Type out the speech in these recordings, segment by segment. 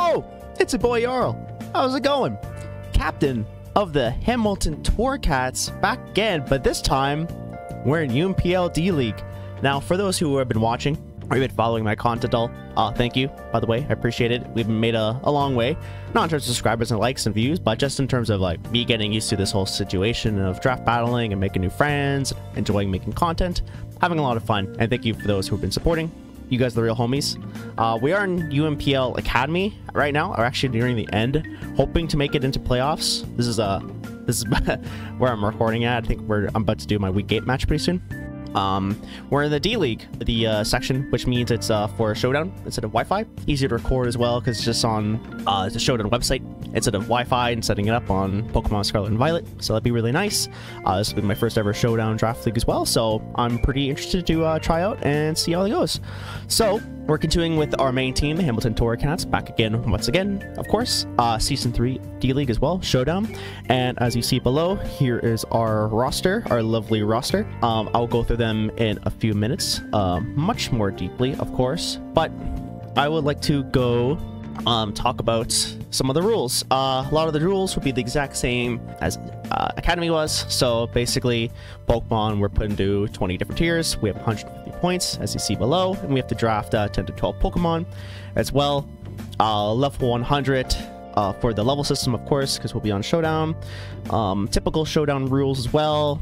Oh, it's a boy Yarl. How's it going? Captain of the Hamilton Torracats back again, but this time we're in UMPL D-League. Now, for those who have been watching or you've been following my content all, thank you, by the way. I appreciate it. We've made a long way, not in terms of subscribers and likes and views, but just in terms of like me getting used to this whole situation of draft battling and making new friends, enjoying making content, having a lot of fun. And thank you for those who've been supporting. You guys are the real homies. We are in UMPL Academy right now. We're actually nearing the end, hoping to make it into playoffs. This is where I'm recording at. I think I'm about to do my week 8 match pretty soon. We're in the D-League, the section, which means it's for Showdown instead of Wi-Fi. Easier to record as well because it's just on the Showdown website instead of Wi-Fi and setting it up on Pokemon Scarlet and Violet. So that'd be really nice. This will be my first ever Showdown Draft League as well, so I'm pretty interested to try out and see how it goes. So we're continuing with our main team, Hamilton Torracats, back again once again, of course. Season 3 D-League as well, Showdown. And as you see below, here is our roster, our lovely roster. I'll go through them in a few minutes, much more deeply, of course, but I would like to go talk about some of the rules. A lot of the rules would be the exact same as Academy was. So basically, Pokemon were put into 20 different tiers. We have 150 points, as you see below, and we have to draft 10 to 12 Pokemon as well. Level 100 for the level system, of course, because we'll be on Showdown. Typical Showdown rules as well.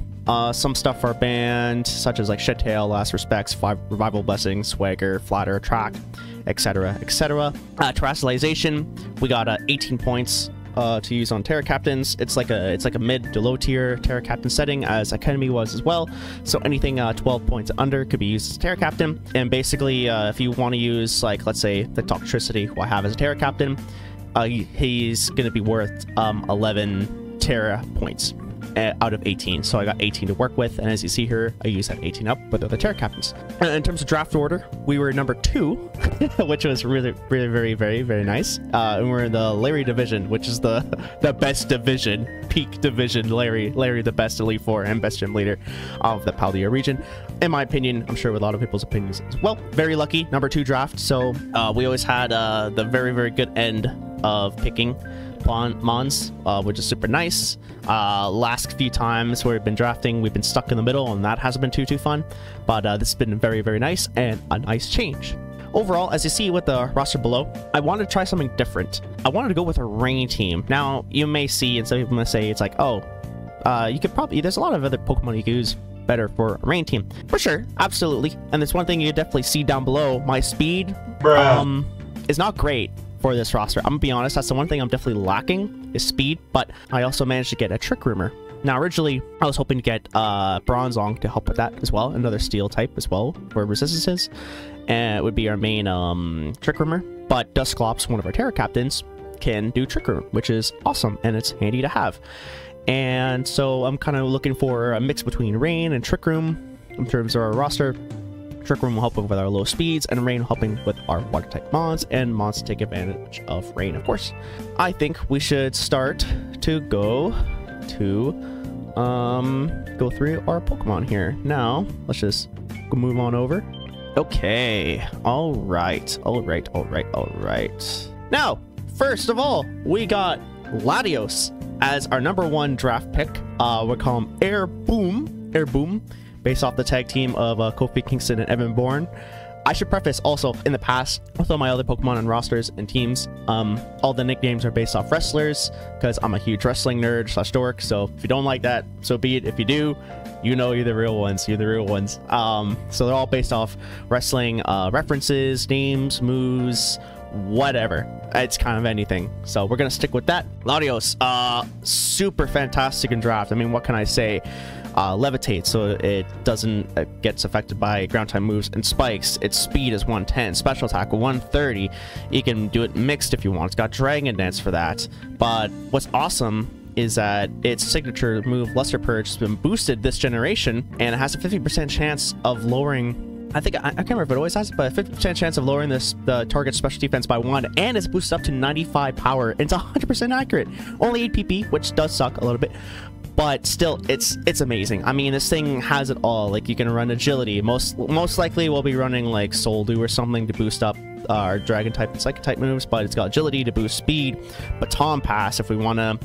Some stuff are banned, such as like Shed Tail, Last Respects, Revival Blessing, Swagger, Flatter, Track, etc., etc. Terastallization, we got 18 points to use on Terra Captains. It's like a mid to low tier Terra Captain setting, as Academy was as well. So anything 12 points under could be used as Terra Captain. And basically, if you want to use, like, let's say the Toxtricity, who I have as a Terra Captain, he's going to be worth 11 Terra points out of 18. So I got 18 to work with, and as you see here, I use that 18 up with other Terra Captains. And in terms of draft order, we were number 2, which was really, really, very, very, very nice. And we're in the Larry division, which is the best division, peak division. Larry, the best Elite Four and best gym leader of the Paldea region, in my opinion. I'm sure with a lot of people's opinions as well. Very lucky, number 2 draft. So we always had the very, very good end of picking Mons, which is super nice. Last few times where we've been drafting, we've been stuck in the middle, and that hasn't been too fun, but this has been very, very nice and a nice change. Overall, as you see with the roster below, I wanted to try something different. I wanted to go with a rain team. Now, you may see, and some people may say, it's like, oh, you could probably, there's a lot of other Pokemon you could use better for a rain team. For sure, absolutely. And there's one thing you definitely see down below, my speed is not great for this roster. I'm gonna be honest, that's the one thing I'm definitely lacking is speed, but I also managed to get a Trick Roomer. Now, originally, I was hoping to get Parasong to help with that as well, another steel type as well for resistances, and it would be our main Trick Roomer. But Dusclops, one of our Terra Captains, can do Trick Room, which is awesome, and it's handy to have. And so I'm kind of looking for a mix between rain and Trick Room in terms of our roster. Trick Room will help with our low speeds, and Rain helping with our water type mons, and mons take advantage of rain, of course. I think we should start to go through our Pokemon here. Now, let's just move on over. Okay. All right. Now, first of all, we got Latios as our number 1 draft pick. We'll call him Air Boom. Air Boom, based off the tag team of Kofi Kingston and Evan Bourne. I should preface also, in the past, with all my other Pokemon and rosters and teams, all the nicknames are based off wrestlers, because I'm a huge wrestling nerd / dork, so if you don't like that, so be it. If you do, you know you're the real ones. So they're all based off wrestling references, names, moves, whatever. It's kind of anything. So we're going to stick with that. Latios, super fantastic in draft. I mean, what can I say? Levitate, so it doesn't gets affected by ground type moves and spikes. Its speed is 110, special attack 130. You can do it mixed if you want. It's got Dragon Dance for that. But what's awesome is that its signature move, Luster Purge, has been boosted this generation, and it has a 50% chance of lowering. I think I can't remember if it always has, but a 50% chance of lowering the target's special defense by 1, and it's boosted up to 95 power. It's 100% accurate, only 8 PP, which does suck a little bit. But still, it's amazing. I mean, this thing has it all. Like, you can run agility. Most likely, we'll be running like Soul Dew or something to boost up our Dragon type and Psychic type moves, but it's got agility to boost speed. Baton Pass if we want to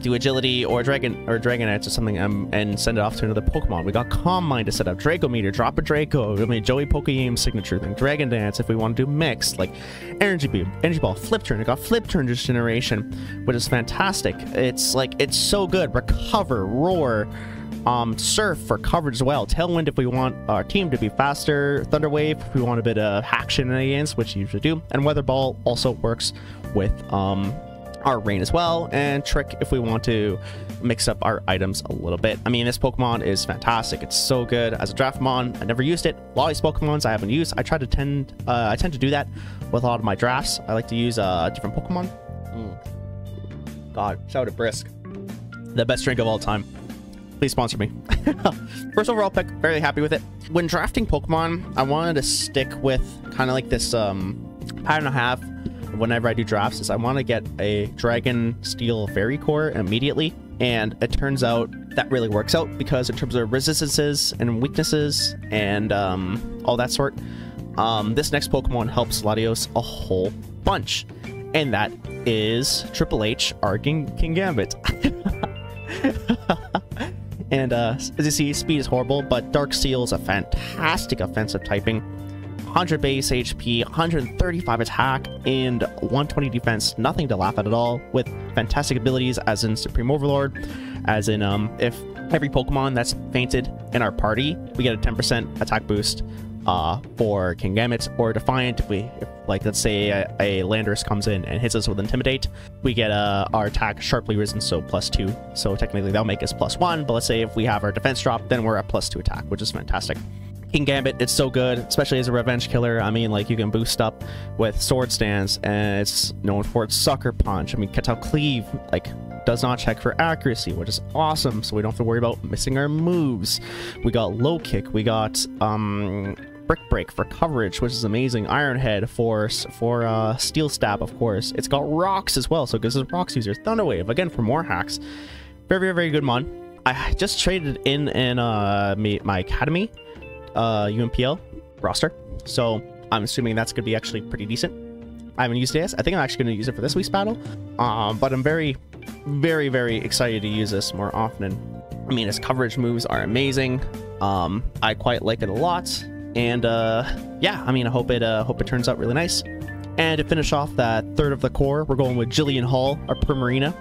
do agility or Dragonite or something, and send it off to another Pokemon. We got Calm Mind to set up, Dracometer, drop a Draco, I mean Joey Pokeyeam signature thing, Dragon Dance if we want to do mixed, like Energy Beam, Energy Ball, Flip Turn. It got Flip Turn this generation, which is fantastic. It's like, it's so good. Recover, Roar, Surf for coverage as well. Tailwind if we want our team to be faster, Thunder Wave if we want a bit of action against, which you usually do, and Weather Ball also works with our rain as well, and Trick if we want to mix up our items a little bit. I mean, this Pokemon is fantastic. It's so good as a Draftmon. I never used it. A lot of these Pokemons I haven't used. I try to tend to do that with a lot of my drafts. I like to use different Pokemon. God, shout out Brisk, the best drink of all time. Please sponsor me. First overall pick, very happy with it. When drafting Pokemon, I wanted to stick with kind of like this pattern I have whenever I do drafts, is I want to get a Dragon Steel Fairy Core immediately, and it turns out that really works out, because in terms of resistances and weaknesses and all that sort, this next Pokemon helps Latios a whole bunch, and that is Triple H, our King Gambit. And as you see, speed is horrible, but Dark Steel is a fantastic offensive typing. 100 base HP, 135 attack, and 120 defense. Nothing to laugh at all, with fantastic abilities as in Supreme Overlord, as in if every Pokemon that's fainted in our party, we get a 10% attack boost for King Gambit. Or Defiant, if like let's say a Landorus comes in and hits us with Intimidate, we get our attack sharply risen, so +2. So technically that'll make us +1, but let's say if we have our defense drop, then we're at +2 attack, which is fantastic. King Gambit, it's so good, especially as a revenge killer. I mean, like, you can boost up with Sword Stance, and it's known for its Sucker Punch. I mean, Ketel Cleave, like, does not check for accuracy, which is awesome, so we don't have to worry about missing our moves. We got Low Kick, we got Brick Break for coverage, which is amazing. Iron Head for Steel Stab, of course. It's got Rocks as well, so it gives us Rocks user. Thunder Wave, again, for more hacks. Very, very, very good mon. I just traded in my Academy UMPL roster, so I'm assuming that's gonna be actually pretty decent. I haven't used it yet. I think I'm actually gonna use it for this week's battle, but I'm very, very, very excited to use this more often. I mean, his coverage moves are amazing. I quite like it a lot, and yeah, I mean, I hope it turns out really nice. And to finish off that third of the core, we're going with Jillian Hall, our Primarina,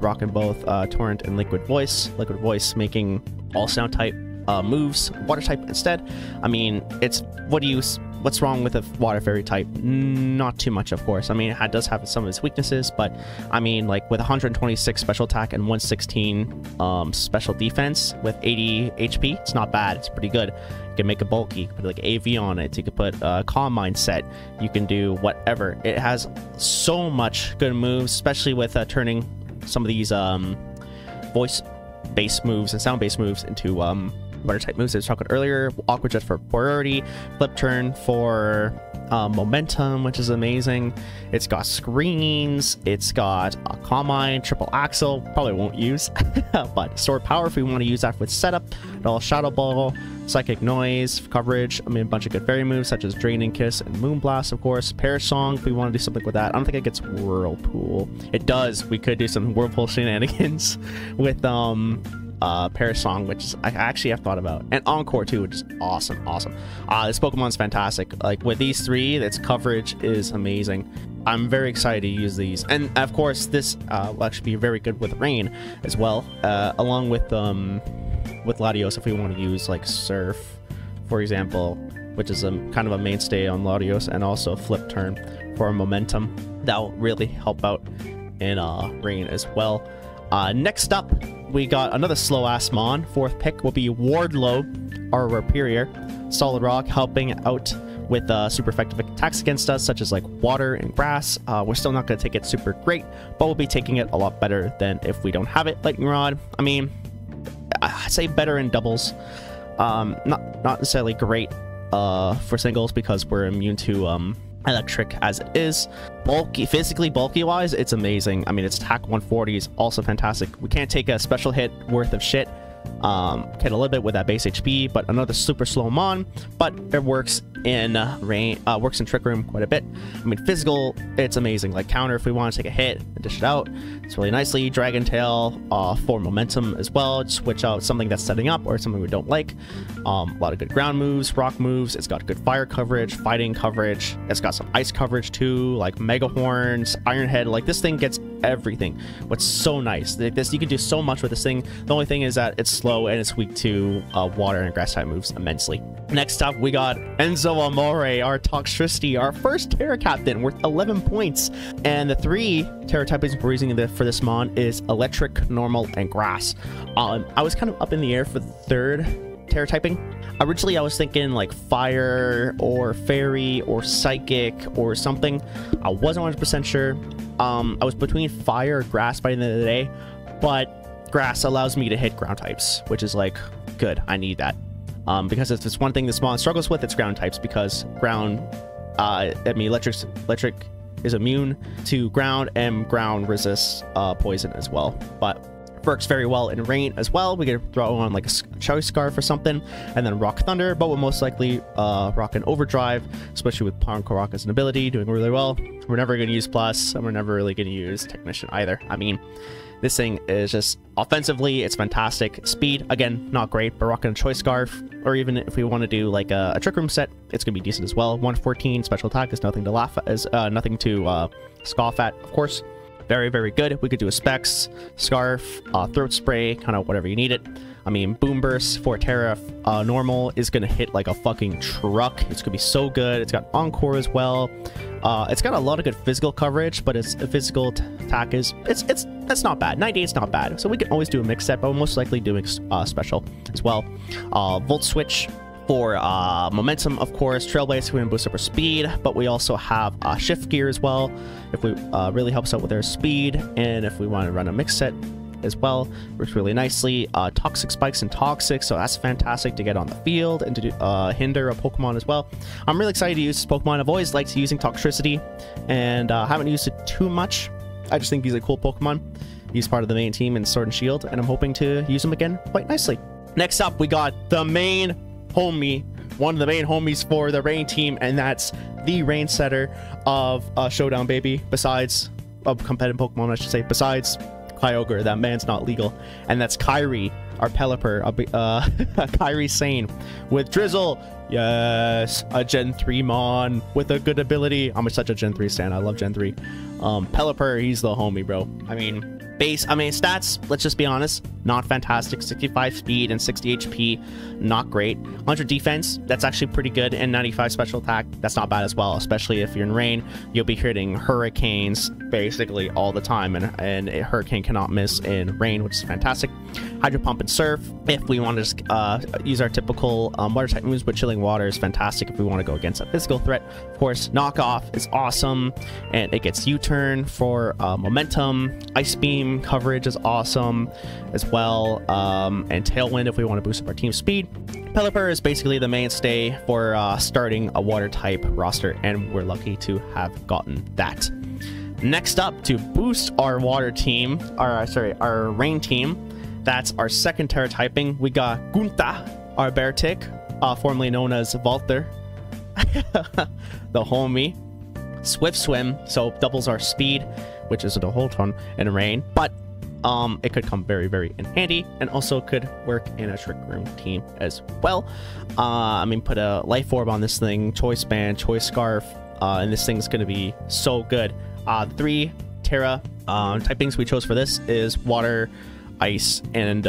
rocking both Torrent and Liquid Voice. Liquid Voice making all sound type moves, water type instead. I mean, it's what's wrong with a water fairy type? Not too much, of course. I mean, it does have some of its weaknesses, but I mean, like, with 126 special attack and 116 special defense with 80 HP, it's not bad. It's pretty good. You can make a bulky, you can put like AV on it, you can put a Calm Mind set, you can do whatever. It has so much good moves, especially with turning some of these voice based moves and sound based moves into water type moves I was talking earlier. Aqua Jet for priority, Flip Turn for momentum, which is amazing. It's got Screens, it's got a Calm Mind, Triple Axle, probably won't use, but Sword Power if we want to use that with setup, and all Shadow Ball, Psychic Noise, coverage. I mean, a bunch of good fairy moves such as Draining Kiss and Moonblast, of course. Parasong if we want to do something with that. I don't think it gets Whirlpool. It does. We could do some Whirlpool shenanigans with Parasong, which I actually have thought about, and Encore too, which is awesome. This Pokemon's fantastic. Like, with these three, its coverage is amazing. I'm very excited to use these, and of course this will actually be very good with rain as well, along with Latios if we want to use like Surf, for example, which is a kind of a mainstay on Latios, and also Flip Turn for momentum. That will really help out in rain as well. Next up, we got another slow-ass mon. Fourth pick will be Wardlow, our Rhyperior. Solid Rock, helping out with super effective attacks against us, such as like water and grass. We're still not going to take it super great, but we'll be taking it a lot better than if we don't have it. Lightning Rod, I mean, I'd say better in doubles. Not necessarily great for singles, because we're immune to electric as it is. Bulky, physically bulky wise, it's amazing. I mean, its attack 140 is also fantastic. We can't take a special hit worth of shit. Can a little bit with that base HP, but another super slow mon, but it works in rain, works in Trick Room quite a bit. I mean, physical, it's amazing. Like counter, if we want to take a hit and dish it out, it's really nicely. Dragon Tail for momentum as well. Switch out something that's setting up or something we don't like. A lot of good ground moves, rock moves. It's got good fire coverage, fighting coverage. It's got some ice coverage too, like Mega Horns, Iron Head. Like this thing gets everything. What's so nice, this, you can do so much with this thing. The only thing is that it's slow and it's weak to water and grass type moves immensely. Next up, we got Enzo Amore, our Toxtricity, our first Terra Captain, worth 11 points. And the three Terra typings we're using for this mon is Electric, Normal, and Grass. I was kind of up in the air for the third Terra typing. Originally, I was thinking like Fire or Fairy or Psychic or something. I wasn't 100% sure. I was between Fire or Grass by the end of the day, but Grass allows me to hit ground types, which is like good. I need that. Because if it's one thing this mon struggles with, it's ground types, because ground, I mean, electric is immune to ground, and ground resists poison as well. But works very well in rain as well. We could throw on like a Choice Scarf or something, and then Rock Thunder, but we'll most likely rock an Overdrive, especially with Encore as an ability, doing really well. We're never going to use Plus, and we're never really going to use Technician either. I mean, this thing is just offensively, it's fantastic. Speed, again, not great, but rocking a Choice Scarf, or even if we want to do like a Trick Room set, it's going to be decent as well. 114 special attack is nothing to laugh at, is nothing to scoff at, of course. Very, very good. We could do a Specs, Scarf, Throat Spray, kind of whatever you need it. I mean, Boom Burst for Terra Normal is going to hit like a fucking truck. It's going to be so good. It's got Encore as well. It's got a lot of good physical coverage, but its physical attack is... That's not bad. 98's not bad. So we can always do a mixed set, but we're most likely doing special as well. Volt Switch for momentum, of course. Trailblaze, we can boost up our speed, but we also have Shift Gear as well, if we really helps out with our speed, and if we want to run a mix set as well, works really nicely. Toxic Spikes and Toxic, so that's fantastic to get on the field and to do, hinder a Pokemon as well. I'm really excited to use this Pokemon. I've always liked using Toxtricity, and haven't used it too much. I just think he's a cool Pokemon. He's part of the main team in Sword and Shield, and I'm hoping to use him again quite nicely. Next up, we got the main homie, one of the main homies for the rain team, and that's the rain setter of Showdown, baby. Besides of competitive Pokemon, I should say, besides Kyogre, that man's not legal, and that's Kyrie, our Pelipper, Kyrie Sane with Drizzle. Yes, a Gen 3 mon with a good ability. I'm such a Gen 3 stan. I love Gen 3. Pelipper, he's the homie, bro. I mean, stats, let's just be honest, not fantastic. 65 speed and 60 HP, not great. 100 defense, that's actually pretty good, and 95 special attack, that's not bad as well, especially if you're in rain. You'll be hitting hurricanes basically all the time, and a hurricane cannot miss in rain, which is fantastic. Hydro Pump and Surf, if we want to use our typical water type moves, but Chilling Water is fantastic if we want to go against a physical threat. Of course, Knockoff is awesome, and it gets U-turn for momentum. Ice Beam coverage is awesome as well, and Tailwind if we want to boost up our team speed. Pelipper is basically the mainstay for starting a water type roster, and we're lucky to have gotten that. Next up, to boost our water team, our rain team, that's our second Terra typing. We got Gunta, our bear tick, formerly known as Volter, the homie. Swift Swim, so doubles our speed, which isn't a whole ton in rain, but it could come very, very in handy, and also could work in a Trick Room team as well. I mean, put a Life Orb on this thing, Choice Band, Choice Scarf, and this thing's going to be so good. The three Terra typings we chose for this is Water, Ice, and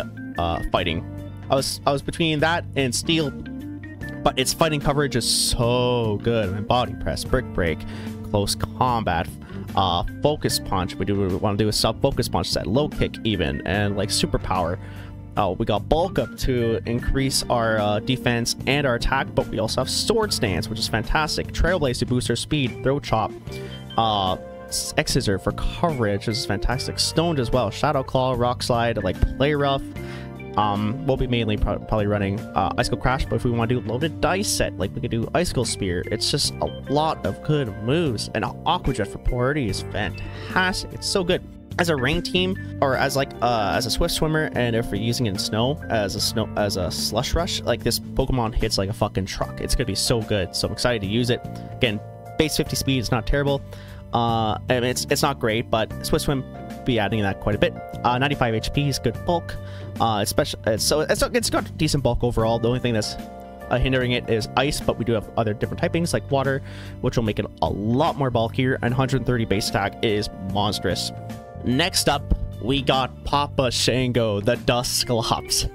Fighting. I was between that and Steel, but its Fighting coverage is so good. I mean, Body Press, Brick Break, Close Combat, Focus Punch. We want to do a sub Focus Punch set, Low Kick even, and like Superpower. We got Bulk Up to increase our defense and our attack, but we also have Sword Stance, which is fantastic. Trailblaze to boost our speed, Throat Chop, X-Scissor for coverage, which is fantastic. Stoned as well, Shadow Claw, Rock Slide, like Play Rough. We'll be mainly probably running Icicle Crash, but if we want to do Loaded Dice set, like we could do Icicle Spear. It's just a lot of good moves, and Aqua Jet for priority is fantastic. It's so good. as a rain team, or as like as a swift swimmer, and if we're using it in snow as a slush rush, like this Pokemon hits like a fucking truck. It's gonna be so good. So I'm excited to use it. Again, base 50 speed, it's not terrible. And it's not great, but Swift Swim be adding that quite a bit. 95 HP is good bulk. It's got decent bulk overall. The only thing that's hindering it is ice, but we do have other different typings like water, which will make it a lot more bulkier. And 130 base attack is monstrous. Next up, we got Papa Shango, the Dust Sclops.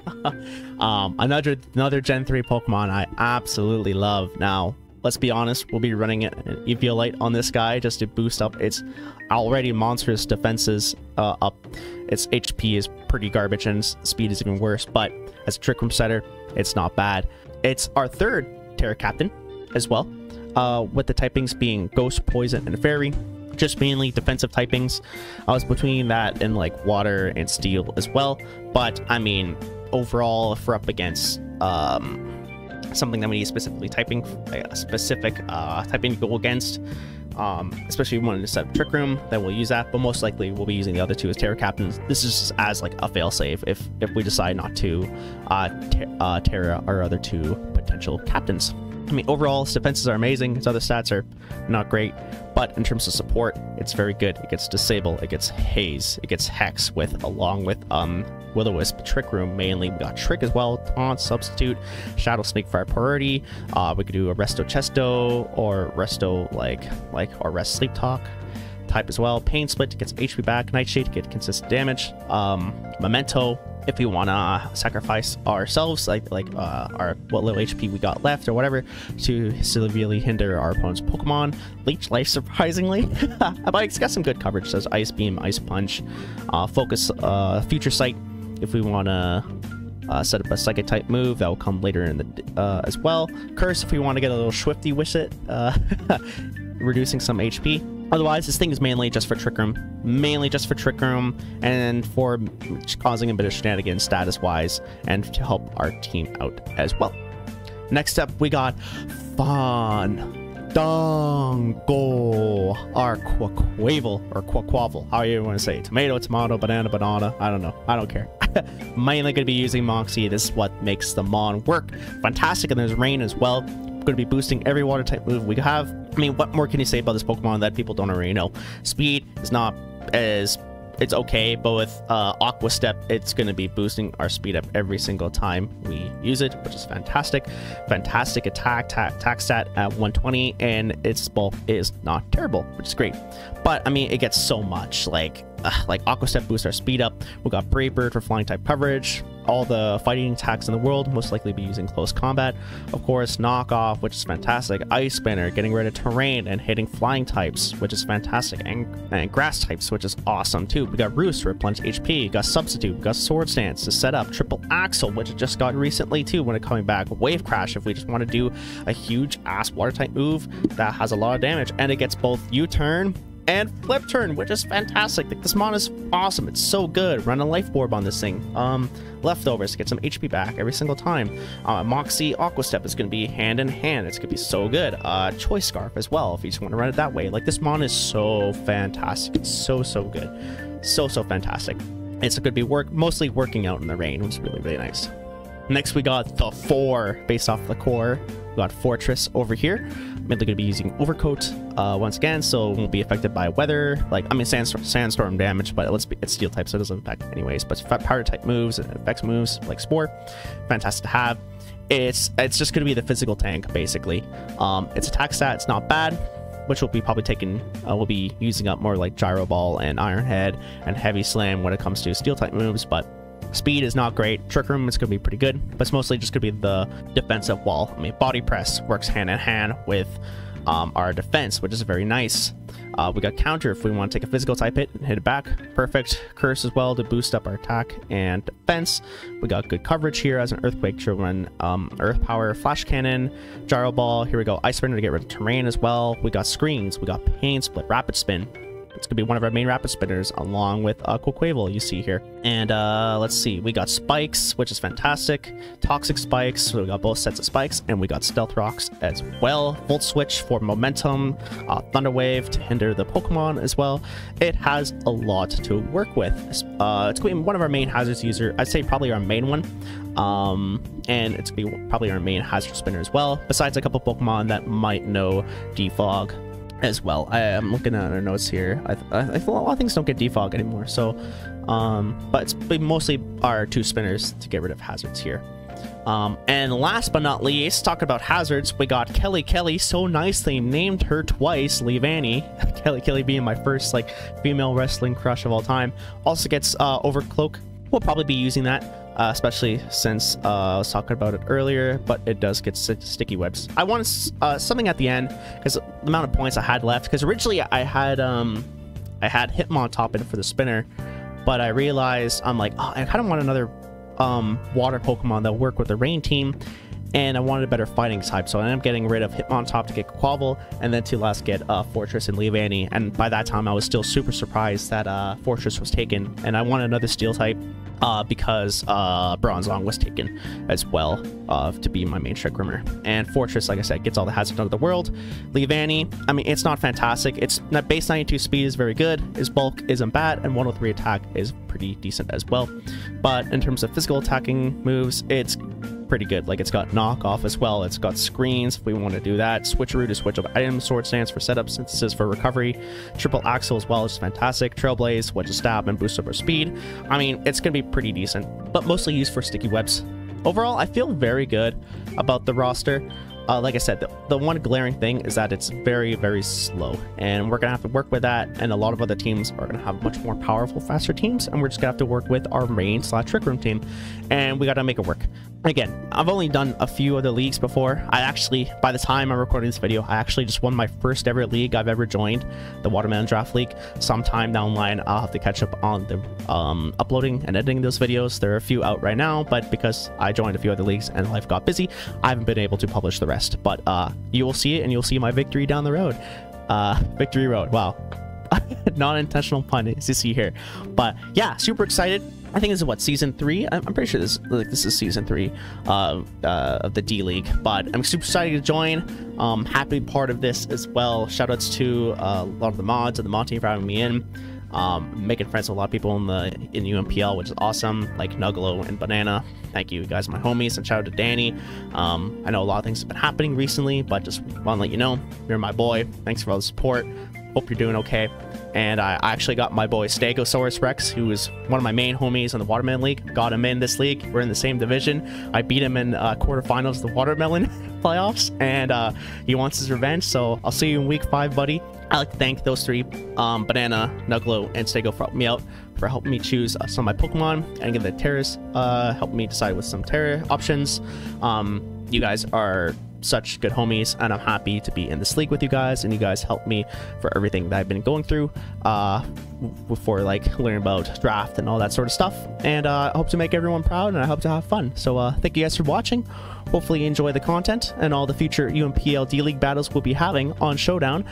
another Gen 3 Pokemon I absolutely love. Now, let's be honest, we'll be running an Eviolite on this guy just to boost up its already monstrous defenses up. Its HP is pretty garbage and its speed is even worse, but as a Trick Room setter, it's not bad. It's our third Terra Captain as well, with the typings being Ghost, Poison, and Fairy. Just mainly defensive typings. I was between that and like Water and Steel as well, but I mean, overall, if we're up against something that we need specifically typing, a specific typing to go against, especially if we want to set up Trick Room, then we'll use that, but most likely we'll be using the other two as Terra Captains. This is just as like a failsafe if we decide not to Terra our other two potential captains. I mean, overall, its defenses are amazing, its other stats are not great, but in terms of support, it's very good. It gets Disable, it gets Haze, it gets Hex with, along with Will-O-Wisp, Trick Room mainly. We got Trick as well, Taunt, Substitute, Shadow Snake, Fire Priority. We could do a Resto Chesto or Resto or Rest Sleep Talk type as well. Pain Split gets HP back, Nightshade gets consistent damage, Memento. If we want to sacrifice ourselves, our what little HP we got left or whatever, to severely hinder our opponent's Pokemon. Leech Life, surprisingly. But it's got some good coverage. So Ice Beam, Ice Punch, Focus, Future Sight. If we want to set up a Psychic type move, that will come later in the as well. Curse, if we want to get a little swifty with it, reducing some HP. Otherwise, this thing is mainly just for Trick Room, and for causing a bit of shenanigans status-wise, and to help our team out as well. Next up, we got Fandango, our Quaquaval, or Quaquaval, how you want to say it. Tomato, tomato, banana, banana, I don't know, I don't care. Mainly going to be using Moxie. This is what makes the Mon work. Fantastic, and there's Rain as well. Going to be boosting every water type move we have. I mean, what more can you say about this Pokemon that people don't already know? Speed is not as, it's okay, but with Aqua Step, it's going to be boosting our speed up every single time we use it, which is fantastic. Fantastic attack stat at 120, and its bulk is not terrible, which is great. But I mean, it gets so much like Aqua Step boosts our speed up. We got Brave Bird for flying type coverage. All the fighting attacks in the world, most likely be using Close Combat. Of course, Knockoff, which is fantastic. Ice Banner, getting rid of terrain and hitting flying types, which is fantastic. And grass types, which is awesome too. We got Roost to replenish HP. We got Substitute. We got Sword Stance to set up. Triple Axle, which it just got recently too when it's coming back. Wave Crash, if we just want to do a huge ass water type move that has a lot of damage. And it gets both U-turn and Flip Turn, which is fantastic. Like, this Mon is awesome. It's so good. Run a Life Orb on this thing. Leftovers, get some HP back every single time. Moxie, Aqua Step is going to be hand in hand. It's going to be so good. Choice Scarf as well, if you just want to run it that way. Like, this Mon is so fantastic. It's so good. So fantastic. It's going to be mostly working out in the rain, which is really nice. Next, we got the Four, based off the core. We got Fortress over here. Mainly going to be using Overcoat once again, so it won't be affected by weather. Like, I mean, sandstorm damage, but it's steel type, so it doesn't affect anyways. But powder type moves and effects moves like Spore, fantastic to have. It's just going to be the physical tank basically. Its attack stat's not bad, which will be probably taken. We'll be using up more like Gyro Ball and Iron Head and Heavy Slam when it comes to steel type moves, but. Speed is not great. Trick Room is going to be pretty good, but it's mostly just going to be the defensive wall. I mean, Body Press works hand in hand with our defense, which is very nice. We got Counter if we want to take a physical type hit and hit it back. Perfect. Curse as well to boost up our attack and defense. We got good coverage here as an Earthquake to run Earth Power, Flash Cannon, Gyro Ball. Here we go. Ice Spinner to get rid of terrain as well. We got Screens. We got Pain Split, Rapid Spin. It's going to be one of our main Rapid Spinners along with Quaquaval you see here. And let's see, we got Spikes, which is fantastic. Toxic Spikes, so we got both sets of Spikes, and we got Stealth Rocks as well. Volt Switch for momentum, Thunder Wave to hinder the Pokemon as well. It has a lot to work with. It's going to be one of our main hazards user. I'd say probably our main one. And it's going to be probably our main hazard spinner as well, besides a couple Pokemon that might know Defog as well. I'm looking at our notes here. A lot of things don't get Defog anymore, so but it's mostly our two spinners to get rid of hazards here. And last but not least, talking about hazards, we got Kelly Kelly. So nicely named her twice, Leavanny. Kelly Kelly being my first like female wrestling crush of all time. Also gets Overcloak. We'll probably be using that, especially since I was talking about it earlier, but it does get sticky webs. I wanted something at the end because the amount of points I had left, because originally I had Hitmontop for the spinner, but I realized I'm like, oh, I kind of want another water Pokemon that'll work with the rain team, and I wanted a better fighting type, so I ended up getting rid of Hitmontop to get Quavel, and then to last get Fortress and Leavanny. And by that time I was still super surprised that Fortress was taken, and I wanted another steel type because Bronzong was taken as well to be my main Trick Room. And Fortress, like I said, gets all the hazards out of the world. Leavanny, I mean, it's not fantastic. It's that base 92 speed is very good. His bulk isn't bad, and 103 attack is pretty decent as well. But in terms of physical attacking moves, it's pretty good. Like, it's got Knockoff as well. It's got Screens if we want to do that. Switcheroo to switch up items. Sword Stance for setup, Synthesis for recovery. Triple Axle as well is fantastic. Trailblaze, Wedge of Stab, and boost up our speed. I mean, it's going to be pretty decent, but mostly used for sticky webs. Overall, I feel very good about the roster. Like I said, the one glaring thing is that it's very, very slow, and we're going to have to work with that, and a lot of other teams are going to have much more powerful, faster teams, and we're just going to have to work with our main / Trick Room team, and we got to make it work. Again, I've only done a few other leagues before. I actually, by the time I'm recording this video, I actually just won my first ever league I've ever joined, the Watermelon Draft League. Sometime down the line, I'll have to catch up on the uploading and editing those videos. There are a few out right now, but because I joined a few other leagues and life got busy, I haven't been able to publish the rest. But you will see it, and you'll see my victory down the road. Victory road, wow. Non-intentional pun, as you see here. But yeah, super excited. I think this is what, season 3? I'm pretty sure this is season 3 of the D-League, but I'm super excited to join. Happy part of this as well. Shoutouts to a lot of the mods and the mod team for having me in. Making friends with a lot of people in the UMPL, which is awesome, like Nuggalo and Banana. Thank you guys, my homies, and shout out to Danny. I know a lot of things have been happening recently, but just want to let you know, you're my boy. Thanks for all the support. Hope you're doing okay. And I actually got my boy Stegosaurus Rex, who is one of my main homies in the Watermelon League. Got him in this league. We're in the same division. I beat him in quarterfinals of the Watermelon playoffs, and he wants his revenge. So I'll see you in week 5, buddy. I'd like to thank those three, Banana, Nuggalo, and Stego, for helping me out, for helping me choose some of my Pokemon, and give the Terras, helped me decide with some Terra options. You guys are such good homies, and I'm happy to be in this league with you guys, and you guys helped me for everything that I've been going through before, like learning about draft and all that sort of stuff. And I hope to make everyone proud, and I hope to have fun. So thank you guys for watching. Hopefully you enjoy the content and all the future UMPL D-League battles we'll be having on Showdown.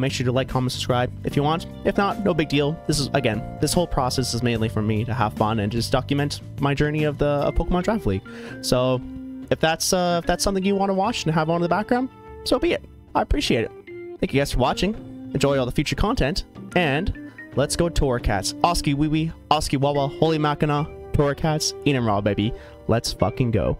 Make sure to like, comment, subscribe if you want. If not, no big deal. This is, again, this whole process is mainly for me to have fun and just document my journey of the Pokemon Draft League. So if that's something you want to watch and have on in the background, so be it. I appreciate it. Thank you guys for watching. Enjoy all the future content, and let's go Torracats. Oski Wee Wee, Oski Wawa, Holy Mackinac, Torracats, Eat 'em raw, baby. Let's fucking go.